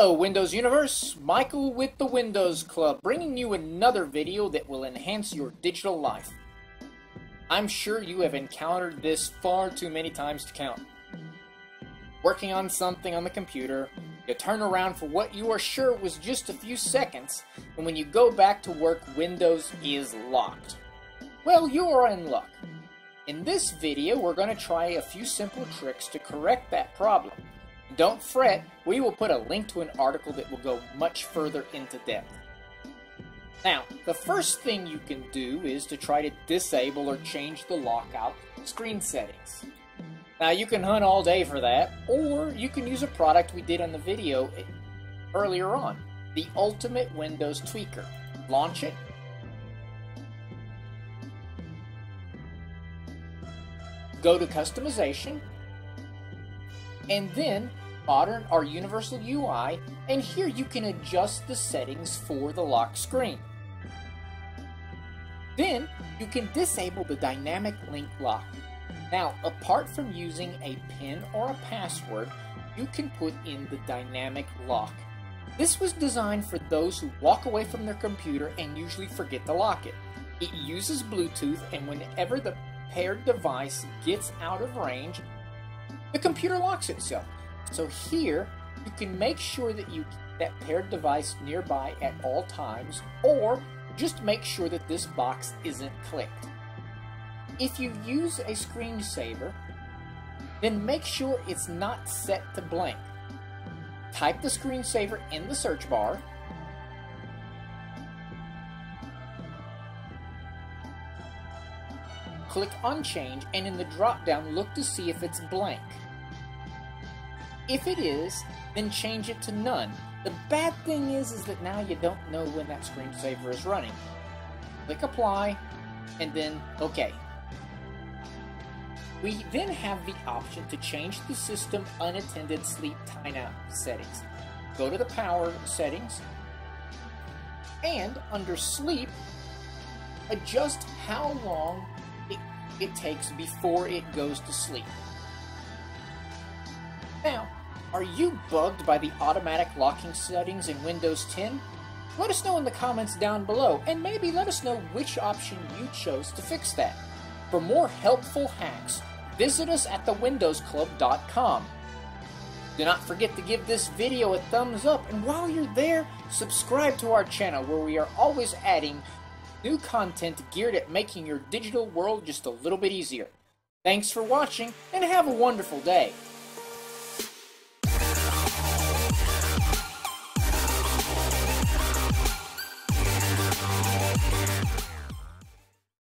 Hello Windows Universe, Michael with the Windows Club, bringing you another video that will enhance your digital life. I'm sure you have encountered this far too many times to count. Working on something on the computer, you turn around for what you are sure was just a few seconds, and when you go back to work, Windows is locked. Well, you are in luck. In this video, we're going to try a few simple tricks to correct that problem. Don't fret, we will put a link to an article that will go much further into depth. Now, the first thing you can do is to try to disable or change the lockout screen settings. Now, you can hunt all day for that, or you can use a product we did on the video earlier on, the Ultimate Windows Tweaker. Launch it. Go to Customization, and then Modern or Universal UI, and here you can adjust the settings for the lock screen. Then you can disable the dynamic link lock. Now, apart from using a PIN or a password, you can put in the dynamic lock. This was designed for those who walk away from their computer and usually forget to lock it. It uses Bluetooth, and whenever the paired device gets out of range, the computer locks itself. So here, you can make sure that you keep that paired device nearby at all times, or just make sure that this box isn't clicked. If you use a screensaver, then make sure it's not set to blank. Type the screensaver in the search bar, click on change, and in the drop down look to see if it's blank. If it is, then change it to none. The bad thing is that now you don't know when that screensaver is running. Click apply, and then OK. We then have the option to change the system unattended sleep timeout settings. Go to the power settings, and under sleep, adjust how long it takes before it goes to sleep. Now, are you bugged by the automatic locking settings in Windows 10? Let us know in the comments down below, and maybe let us know which option you chose to fix that. For more helpful hacks, visit us at theWindowsClub.com. Do not forget to give this video a thumbs up, and while you're there, subscribe to our channel where we are always adding new content geared at making your digital world just a little bit easier. Thanks for watching, and have a wonderful day.